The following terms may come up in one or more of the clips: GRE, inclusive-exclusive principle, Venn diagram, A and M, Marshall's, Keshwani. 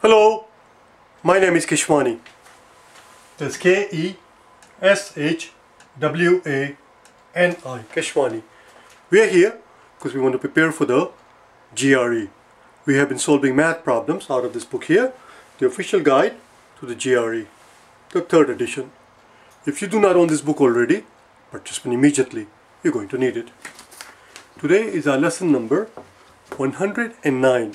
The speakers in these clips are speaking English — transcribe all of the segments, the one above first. Hello, my name is Keshwani. That's K-E-S-H-W-A-N-I, Keshwani. We are here because we want to prepare for the GRE. We have been solving math problems out of this book here, the official guide to the GRE, the third edition. If you do not own this book already, purchase it immediately. You're going to need it. Today is our lesson number 109.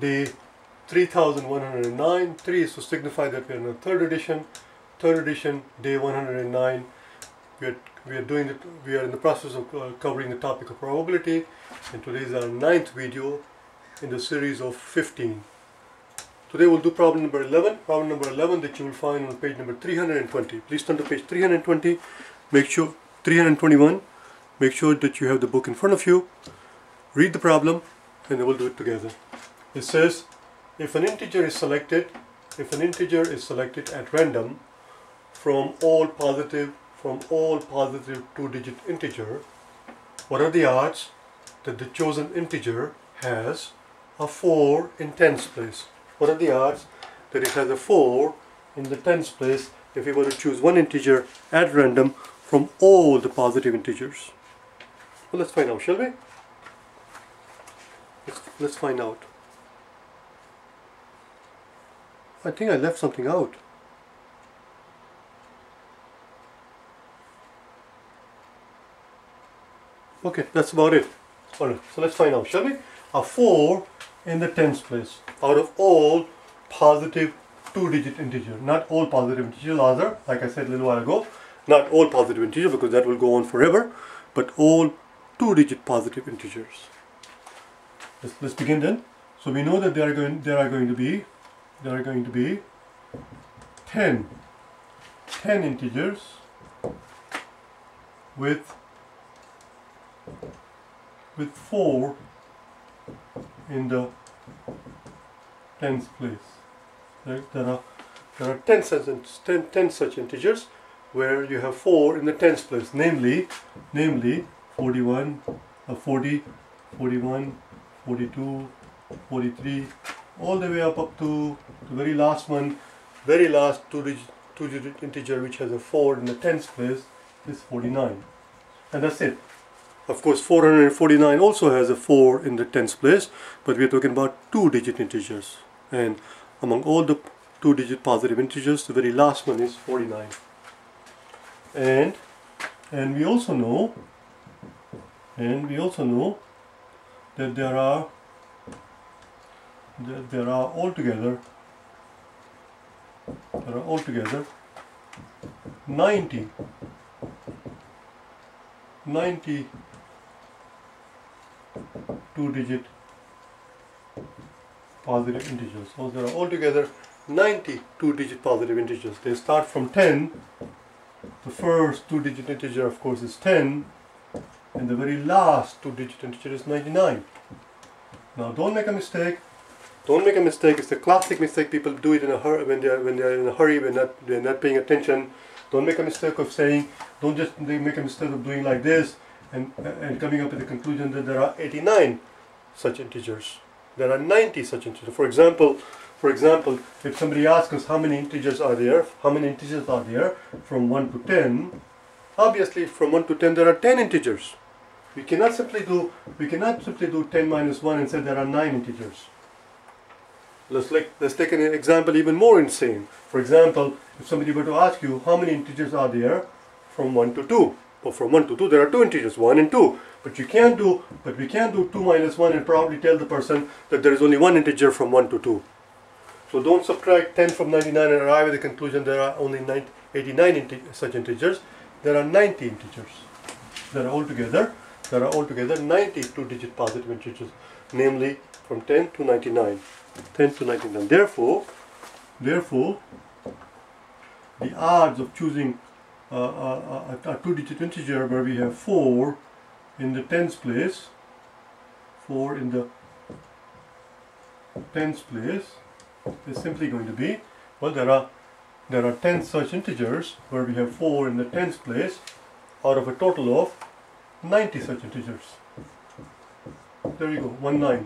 Day 3109, 3 is to signify that we are in the third edition, day 109. We are in the process of covering the topic of probability, and today is our 9th video in the series of 15. Today we'll do problem number 11, that you will find on page number 320. Please turn to page 320, make sure 321, make sure that you have the book in front of you, read the problem, and then we'll do it together. It says, if an integer is selected at random from all positive two-digit integer, what are the odds that the chosen integer has a 4 in tens place? What are the odds that it has a 4 in the tens place if we were to choose one integer at random from all the positive integers? Well, let's find out, shall we? Let's find out. I think I left something out. Okay, that's about it. Alright, so let's find out, shall we? A 4 in the tens place out of all positive two-digit integer. Not all positive integers, rather, like I said a little while ago, not all positive integers because that will go on forever, but all two-digit positive integers. Let's begin then. So we know that there are going to be 10 integers with 4 in the tens place. Right? There are 10 such integers where you have 4 in the tens place, namely 40, 41, 42, 43, all the way up to the very last two-digit integer which has a 4 in the tens place is 49, and that's it. Of course, 449 also has a 4 in the tens place, but we are talking about two-digit integers, and among all the two-digit positive integers, the very last one is 49. And we also know, that there are altogether 90 two-digit positive integers. So there are altogether 90 two-digit positive integers. They start from 10. The first two-digit integer, of course, is 10, and the very last two-digit integer is 99. Now, don't make a mistake. Don't make a mistake. It's the classic mistake people do it in a hurry when they're not paying attention. Don't make a mistake of saying. Don't just make a mistake of doing like this and coming up with the conclusion that there are 89 such integers. There are 90 such integers. For example, if somebody asks us how many integers are there from 1 to 10, obviously from 1 to 10 there are 10 integers. We cannot simply do 10 minus 1 and say there are 9 integers. Let's take an example even more insane. For example, if somebody were to ask you how many integers are there from 1 to 2. Well, from 1 to 2 there are 2 integers, 1 and 2. But we can't do 2 minus 1 and probably tell the person that there is only one integer from 1 to 2. So don't subtract 10 from 99 and arrive at the conclusion there are only 89 such integers. There are 90 integers. There are altogether 90 two-digit positive integers, namely from 10 to 99. 10 to 99. Therefore, the odds of choosing a two-digit integer where we have 4 in the tens place, 4 in the tens place, is simply going to be, well, there are 10 such integers where we have 4 in the tens place out of a total of 90 such integers. There you go, 1/9.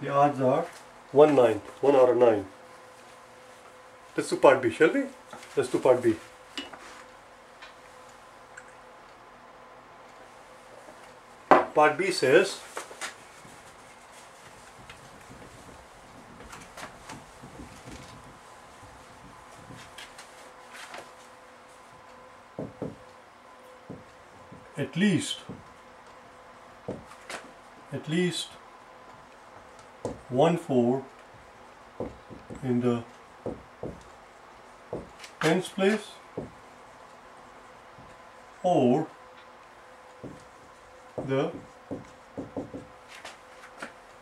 The odds are 1/9. 1 out of 9. Let's do part B, shall we? Let's do part B. Part B says at least 1/4 in the tens place or the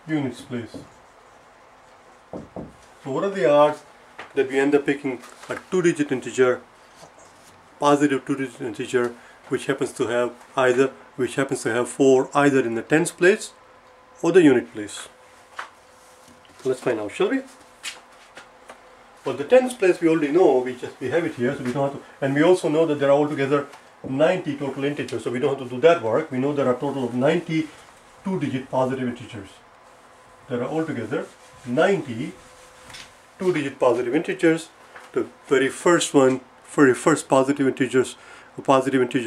units place. So what are the odds that we end up picking a two-digit integer, positive two-digit integer, which happens to have 4 either in the tens place or the unit place? Let's find out, shall we? For the tens place, we already know, we have it here, so we don't have to, and we also know that there are altogether 90 total integers, so we don't have to do that work. We know there are a total of 90 two-digit positive integers. There are altogether 90 two-digit positive integers. The very first positive integer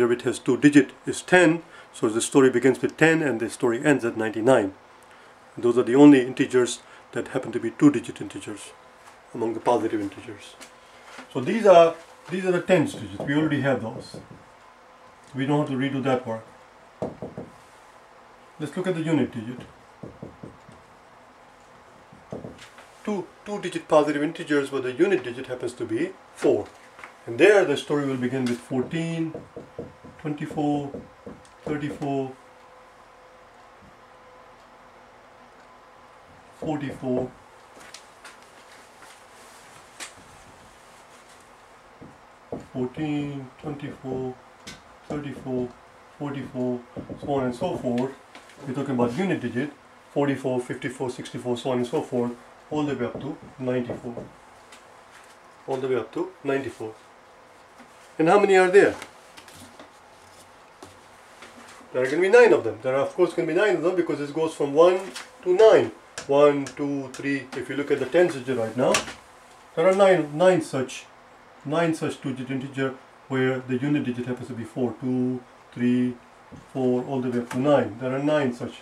which has two digits is 10, so the story begins with 10 and the story ends at 99. Those are the only integers that happen to be two-digit integers among the positive integers. So these are the tens digits. We already have those. We don't have to redo that work. Let's look at the unit digit. Two-digit positive integers where the unit digit happens to be 4. And there the story will begin with 14, 24, 34, 44, 14, 24, 34, 44, so on and so forth. We're talking about unit digit, 44, 54, 64, so on and so forth, all the way up to 94. All the way up to 94. And how many are there? There are going to be 9 of them. There are of course going to be 9 of them because this goes from 1 to 9. 1, 2, 3, if you look at the tens digit right now, there are 9 such two-digit integer where the unit digit happens to be 4, 2, 3, 4, all the way up to 9. There are 9 such.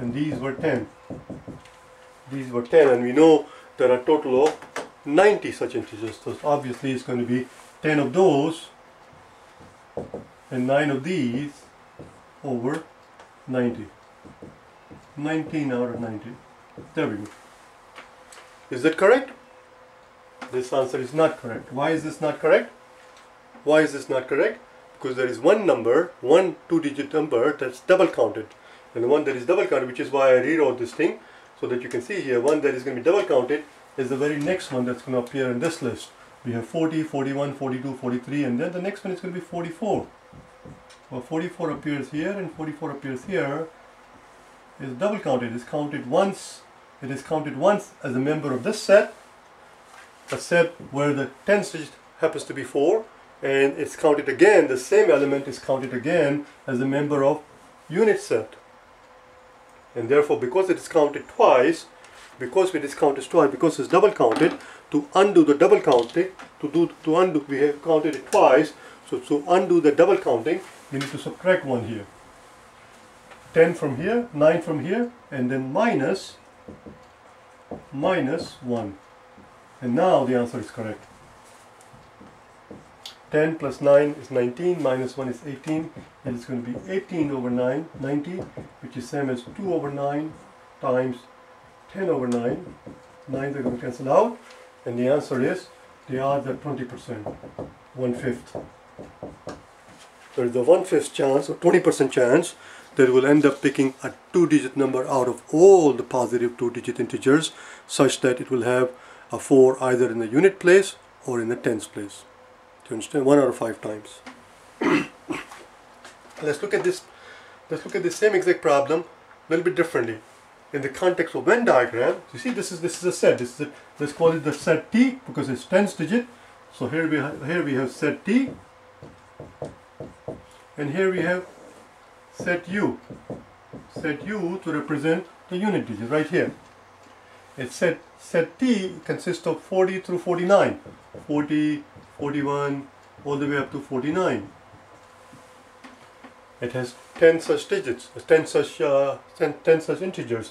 And these were 10. These were 10, and we know there are a total of 90 such integers. So obviously it's going to be 10 of those and 9 of these over 90. 19 out of 90. There we go. Is that correct? This answer is not correct. Why is this not correct? Why is this not correct? Because there is one number, one two-digit number that's double counted. And the one that is double counted, which is why I rewrote this thing, so that you can see here, one that is going to be double counted is the very next one that's going to appear in this list. We have 40, 41, 42, 43, and then the next one is going to be 44. Well, 44 appears here and 44 appears here. It's double counted. It's counted once. It is counted once as a member of this set, a set where the tens digit happens to be 4, and it's counted again, the same element is counted again as a member of unit set. And therefore, because it is counted twice, because it's double counted, to undo the double counting, we have counted it twice, so to undo the double counting, we need to subtract 1 here. 10 from here, 9 from here, and then minus 1. And now the answer is correct. 10 plus 9 is 19, minus 1 is 18, and it's going to be 18 over 9, 90, which is same as 2 over 9 times 10 over 9. 9s are going to cancel out, and the answer is, the odds are 20%, 1/5. There is a 1/5 chance, or 20% chance, that we'll end up picking a two-digit number out of all the positive two-digit integers, such that it will have a 4 either in the unit place or in the tens place. Do you understand? 1 out of 5 times. Let's look at this same exact problem a little bit differently. In the context of Venn diagram, you see this is a set. Let's call it the set T because it's tens digit. So here we have set T, and here we have set U. set U to represent the unit digit right here. It's set T consists of 40 through 49, 40, 41, all the way up to 49. It has 10 such digits, 10 such integers.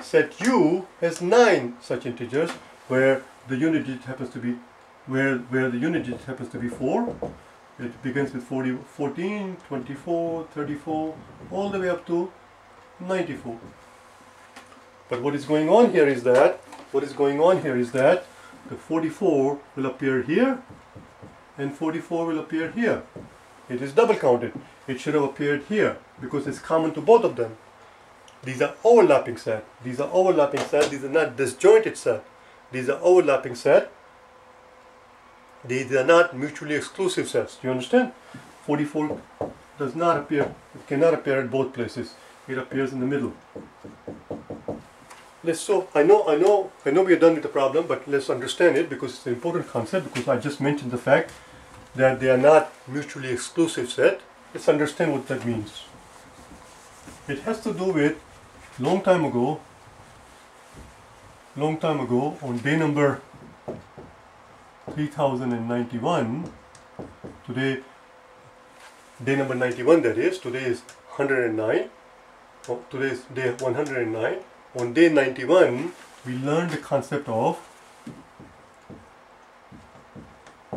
Set U has 9 such integers, where the unit digit happens to be, where the unit digit happens to be 4. It begins with 40, 14, 24, 34, all the way up to 94. But what is going on here is that, the 44 will appear here, and 44 will appear here. It is double counted. It should have appeared here, because it's common to both of them. These are overlapping set. These are not disjointed set. These are overlapping set. These are not mutually exclusive sets. Do you understand? 44 does not appear, it cannot appear at both places. It appears in the middle. So I know we are done with the problem, but let's understand it, because it's an important concept, because I just mentioned the fact that they are not mutually exclusive set. Let's understand what that means. It has to do with long time ago, on day number 3091, today, day number 91 that is, today is 109, today is day 109. On day 91, we learned the concept of,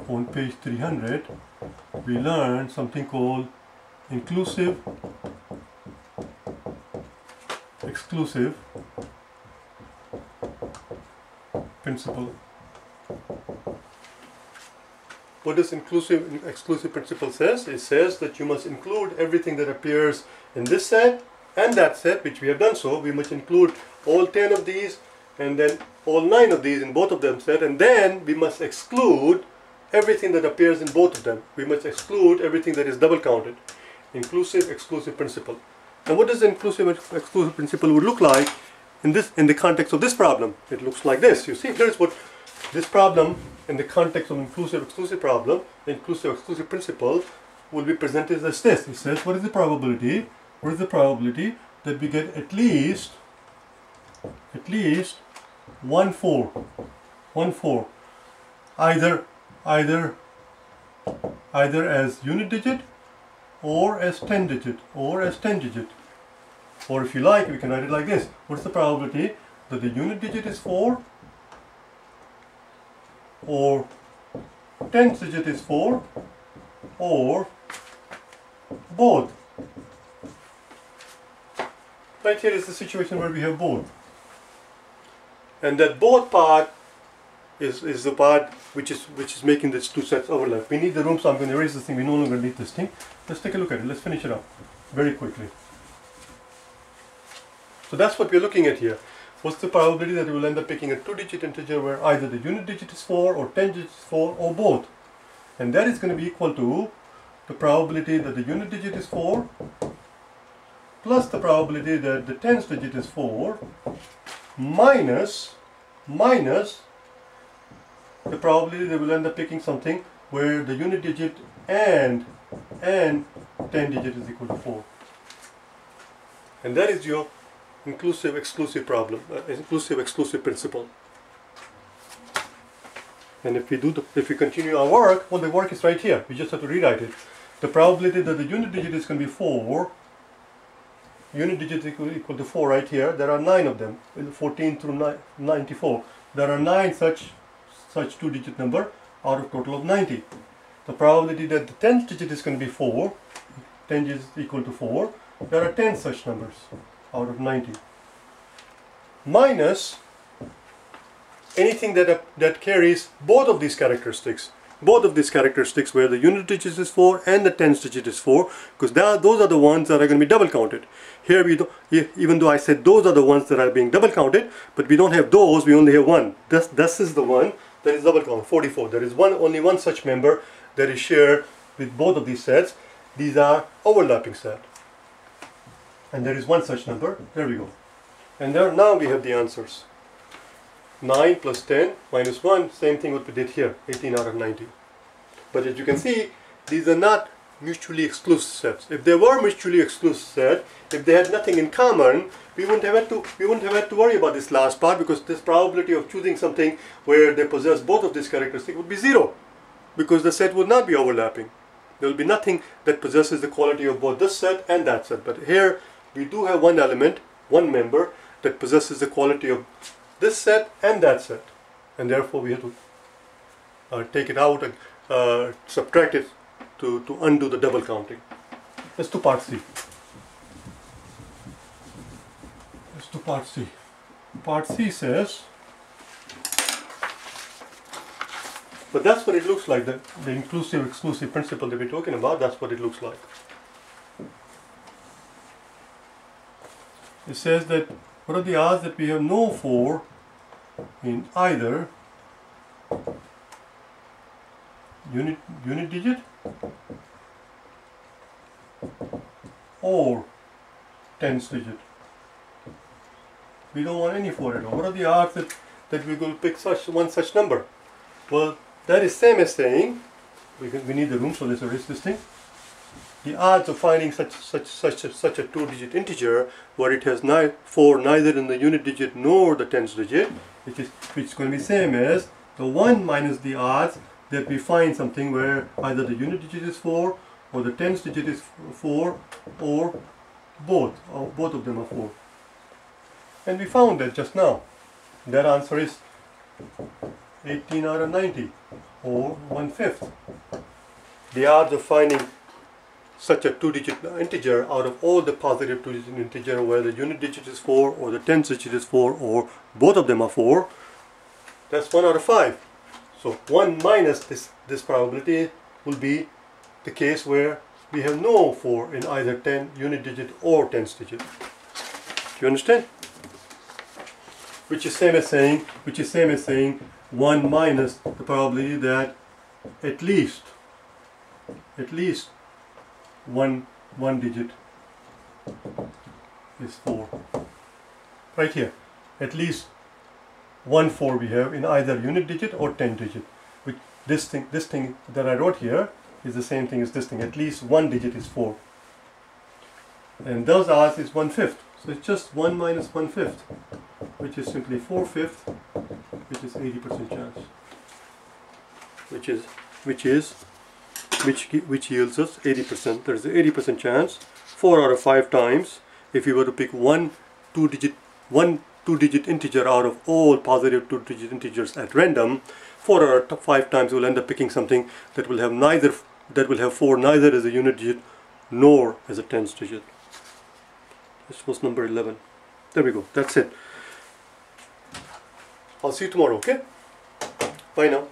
on page 300, we learned something called inclusive-exclusive principle. What does inclusive-exclusive principle says? It says that you must include everything that appears in this set and that set, which we have done. So we must include all 10 of these, and then all 9 of these in both of them set, and then we must exclude everything that appears in both of them. We must exclude everything that is double counted. Inclusive-exclusive principle. And what does the inclusive-exclusive principle would look like in the context of this problem? It looks like this. You see, here's what this problem, in the context of inclusive-exclusive problem, the inclusive-exclusive principle will be presented as this. It says, what is the probability? What is the probability that we get at least one four, either as unit digit or as 10 digit, or if you like, we can write it like this. What's the probability that the unit digit is 4 or 10th digit is 4 or both? Right here is the situation where we have both, and that both part is the part which is making these two sets overlap. We need the room, so I'm going to erase this thing. We no longer need this thing. Let's take a look at it. Let's finish it up very quickly. So that's what we're looking at here. What's the probability that we will end up picking a 2-digit integer where either the unit digit is 4 or 10 digit is 4 or both? And that is going to be equal to the probability that the unit digit is 4 plus the probability that the 10th digit is 4 minus the probability that we'll end up picking something where the unit digit and 10 digit is equal to 4. And that is your inclusive-exclusive problem, inclusive-exclusive principle. And if we continue our work, well, the work is right here. We just have to rewrite it. The probability that the unit digit is going to be 4. Unit digit equal to 4 right here. There are 9 of them, 14 through 94. There are 9 such 2-digit number out of total of 90. The probability that the 10th digit is going to be 4, 10 is equal to 4. There are 10 such numbers out of 90. Minus anything that carries both of these characteristics. Where the unit digit is 4 and the 10th digit is 4, because those are the ones that are going to be double counted. Here even though I said those are the ones that are being double counted, but we don't have those, we only have one. This is the one that is double counted, 44. There is only one such member that is shared with both of these sets. These are overlapping set. And there is one such number. There we go. And now we have the answers. 9 plus 10 minus 1, same thing what we did here, 18 out of 90. But as you can see, these are not mutually exclusive sets. If they were mutually exclusive sets, if they had nothing in common, we wouldn't have had to worry about this last part, because this probability of choosing something where they possess both of these characteristics would be zero, because the set would not be overlapping. There will be nothing that possesses the quality of both this set and that set. But here we do have one element, one member, that possesses the quality of this set and that set, and therefore we have to take it out and subtract it to undo the double counting. Let's do part C. Let's do part C. Part C says, but that's what it looks like, the inclusive-exclusive principle that we're talking about, that's what it looks like. It says that, what are the odds that we have no 4 in either unit digit or tens digit? We don't want any 4 at all. What are the odds that we will pick such number? Well, that is same as saying, we need the room, so let's erase this thing. The odds of finding such a two-digit integer where it has 4 neither in the unit digit nor the tens digit, which is going to be same as the 1 minus the odds that we find something where either the unit digit is 4 or the tens digit is 4 or both of them are 4. And we found that just now. That answer is 18 out of 90 or 1/5. The odds of finding such a two-digit integer out of all the positive two-digit integer where the unit digit is 4 or the tens digit is 4 or both of them are 4, that's 1 out of 5. So 1 minus this probability will be the case where we have no 4 in either unit digit or tens digit. Do you understand? Which is same as saying 1 minus the probability that at least one digit is 4. Right here, at least 1 4 we have in either unit digit or ten digit. Which this thing that I wrote here is the same thing as this thing. At least one digit is 4, and those odds is 1/5. So it's just 1 minus 1/5, which is simply 4/5, which is 80% chance. Which yields us 80%. There's an 80% chance 4 out of 5 times if you were to pick one two-digit integer out of all positive two-digit integers at random. 4 out of 5 times we'll end up picking something that will have 4 neither as a unit digit nor as a tens digit. This was number 11. There we go. That's it. I'll see you tomorrow. Okay. Bye now.